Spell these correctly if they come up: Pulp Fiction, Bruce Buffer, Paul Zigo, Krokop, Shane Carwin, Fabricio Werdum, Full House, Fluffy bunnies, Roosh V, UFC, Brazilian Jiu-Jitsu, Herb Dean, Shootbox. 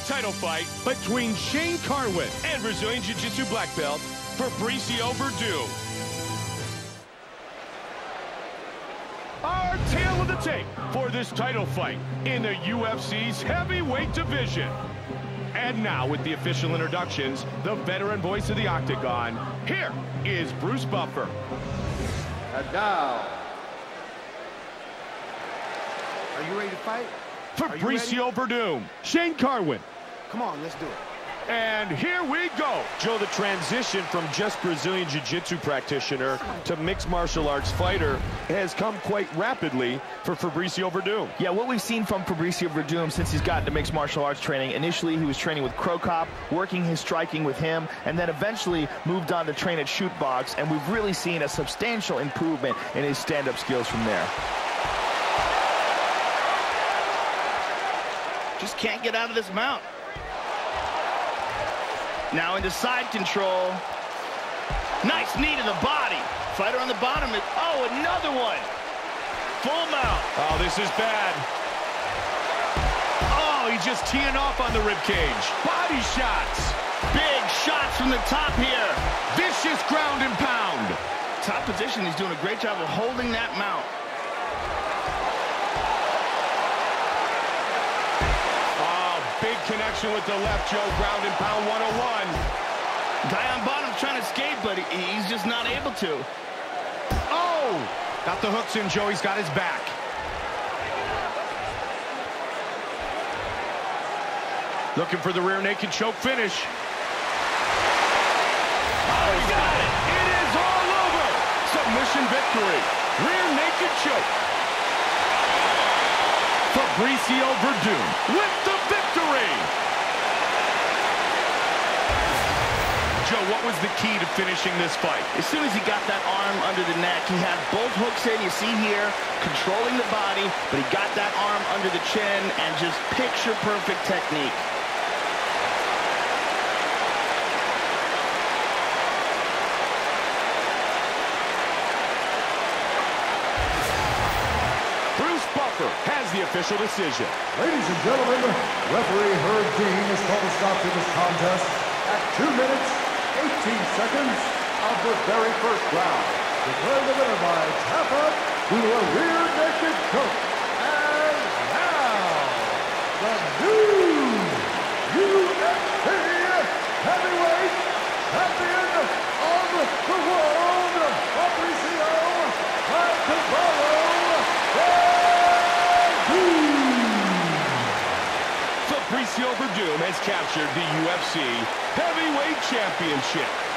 heavyweight title fight between Shane Carwin and Brazilian Jiu-Jitsu black belt Fabricio Werdum. Our tale of the tape for this title fight in the UFC's heavyweight division. And now, with the official introductions, the veteran voice of the Octagon, here is Bruce Buffer. And now, are you ready to fight? Fabricio Werdum, Shane Carwin. Come on, let's do it. And here we go. Joe, the transition from just Brazilian Jiu-Jitsu practitioner to mixed martial arts fighter has come quite rapidly for Fabricio Werdum. Yeah, what we've seen from Fabricio Werdum since he's gotten to mixed martial arts training, initially he was training with Krokop, working his striking with him, and then eventually moved on to train at Shootbox, and we've really seen a substantial improvement in his stand-up skills from there. Just can't get out of this mount. Now into side control. Nice knee to the body. Fighter on the bottom. Oh, another one. Full mount. Oh, this is bad. Oh, he's just teeing off on the ribcage. Body shots. Big shots from the top here. Vicious ground and pound. Top position, he's doing a great job of holding that mount. Big connection with the left, Joe. Ground and pound 101. Guy on bottom trying to escape, but he's just not able to. Oh! Got the hooks in, Joe. He's got his back. Looking for the rear naked choke finish. Oh, he got it! It is all over! Submission victory. Rear naked choke. Fabricio Werdum with the victory! Joe, what was the key to finishing this fight? As soon as he got that arm under the neck, he had both hooks in, you see here, controlling the body, but he got that arm under the chin and just picture-perfect technique. Has the official decision. Ladies and gentlemen, referee Herb Dean has called a stop to this contest at 2 minutes, 18 seconds of the very first round. Declaring the winner by tap out to a rear naked choke. And now, the new UFC heavyweight champion of the world, Fabricio Werdum has captured the UFC Heavyweight Championship.